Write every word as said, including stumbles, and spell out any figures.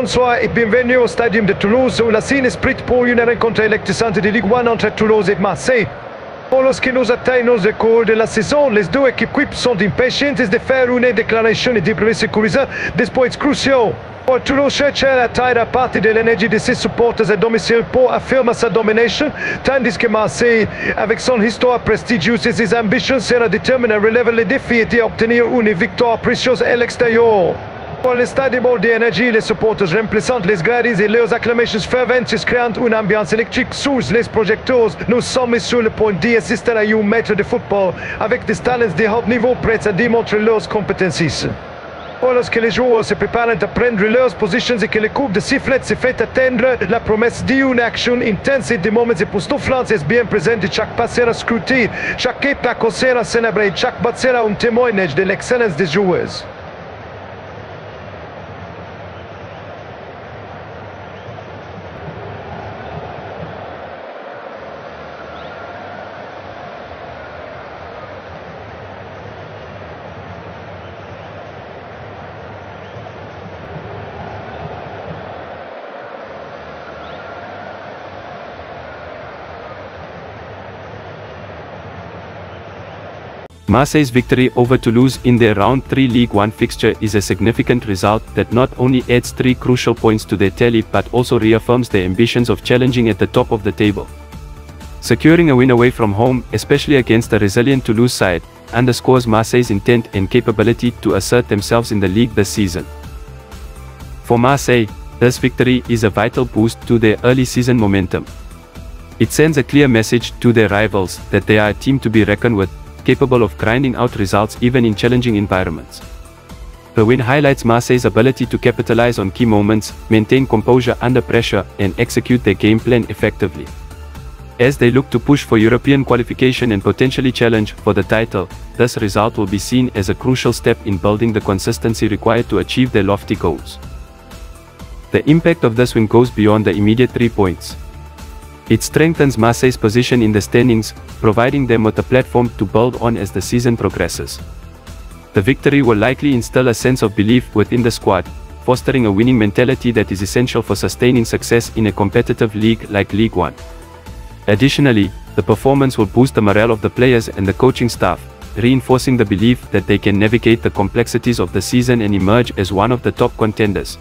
Bonsoir e bienvenue au Stadium de Toulouse où la scène est prête pour une rencontre électrisante de Ligue un entre Toulouse et Marseille. Pour lorsque nous atteignons le cours de la saison, les deux équipes sont impatientes de faire une déclaration et de prévoir sécuriser des points cruciaux. Pour Toulouse cherche à tirer partie de l'énergie de ses supporters à domicile pour affirmer sa domination, tandis que Marseille, avec son histoire prestigieuse et ses ambitions, sera déterminé à relever les défis et d'obtenir une victoire précieuse à l'extérieur. Pour le stade bord d'énergie, les supporters remplissant les gradins et leurs acclamations ferventes créant une ambiance électrique sous les projecteurs. Nous sommes sur le point d'y assister à un match de football avec des talents de haut niveau prêts à démontrer leurs compétences. Lorsque les joueurs se préparent à prendre leurs positions et que le coup de sifflet se fait atteindre, la promesse d'une action intense et des moments époustouflants est bien présente et chaque pas sera scruté, chaque époque sera célébrée, chaque bat sera un témoignage de l'excellence des joueurs. Marseille's victory over Toulouse in their round three Ligue one fixture is a significant result that not only adds three crucial points to their tally but also reaffirms their ambitions of challenging at the top of the table. Securing a win away from home, especially against a resilient Toulouse side, underscores Marseille's intent and capability to assert themselves in the league this season. For Marseille, this victory is a vital boost to their early season momentum. It sends a clear message to their rivals that they are a team to be reckoned with, capable of grinding out results even in challenging environments. The win highlights Marseille's ability to capitalize on key moments, maintain composure under pressure, and execute their game plan effectively. As they look to push for European qualification and potentially challenge for the title, this result will be seen as a crucial step in building the consistency required to achieve their lofty goals. The impact of this win goes beyond the immediate three points. It strengthens Marseille's position in the standings, providing them with a platform to build on as the season progresses. The victory will likely instill a sense of belief within the squad, fostering a winning mentality that is essential for sustaining success in a competitive league like Ligue one. Additionally, the performance will boost the morale of the players and the coaching staff, reinforcing the belief that they can navigate the complexities of the season and emerge as one of the top contenders.